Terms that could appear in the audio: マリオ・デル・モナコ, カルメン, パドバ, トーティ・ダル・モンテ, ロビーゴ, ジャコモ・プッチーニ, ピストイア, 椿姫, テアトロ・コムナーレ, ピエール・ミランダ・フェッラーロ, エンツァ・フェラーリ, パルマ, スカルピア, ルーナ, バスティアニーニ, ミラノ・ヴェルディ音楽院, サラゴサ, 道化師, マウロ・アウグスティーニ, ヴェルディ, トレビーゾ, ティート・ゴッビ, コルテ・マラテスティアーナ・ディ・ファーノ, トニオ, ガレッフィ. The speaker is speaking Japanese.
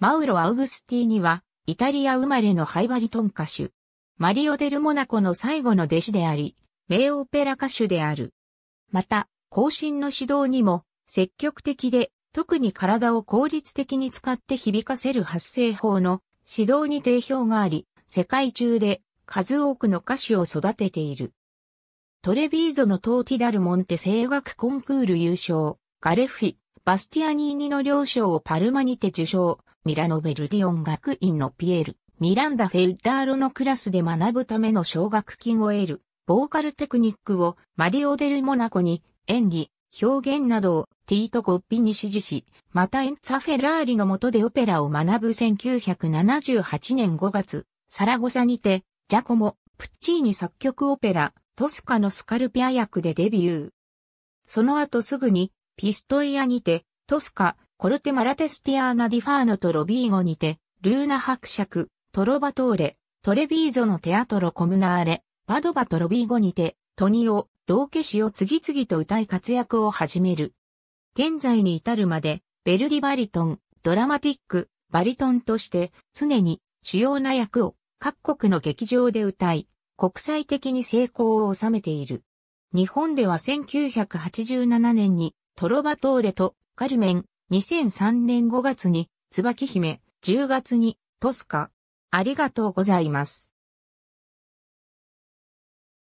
マウロ・アウグスティーニは、イタリア生まれのハイバリトン歌手。マリオ・デル・モナコの最後の弟子であり、名オペラ歌手である。また、後進の指導にも、積極的で、特に体を効率的に使って響かせる発声法の指導に定評があり、世界中で数多くの歌手を育てている。トレビーゾのトーティ・ダル・モンテ声楽コンクール優勝、ガレッフィ、バスティアニーニの両賞をパルマにて受賞、ミラノ・ヴェルディ音楽院のピエール、ミランダ・フェッラーロのクラスで学ぶための奨学金を得る、ボーカルテクニックをマリオ・デル・モナコに演技、表現などをティート・ゴッビに師事し、またエンツァ・フェラーリの下でオペラを学ぶ1978年5月、サラゴサにて、ジャコモ・プッチーニ作曲オペラ、トスカのスカルピア役でデビュー。その後すぐに、ピストイアにて、トスカ、コルテマラテスティアーナディファーノとロビーゴにて、ルーナ伯爵、トロバトーレ、トレビーゾのテアトロコムナーレ、パドバとロビーゴにて、トニオ、道化師を次々と歌い活躍を始める。現在に至るまで、ヴェルディバリトン、ドラマティック、バリトンとして、常に主要な役を各国の劇場で歌い、国際的に成功を収めている。日本では1987年にトロバトーレとカルメン、2003年5月に椿姫、10月にトスカ。ありがとうございます。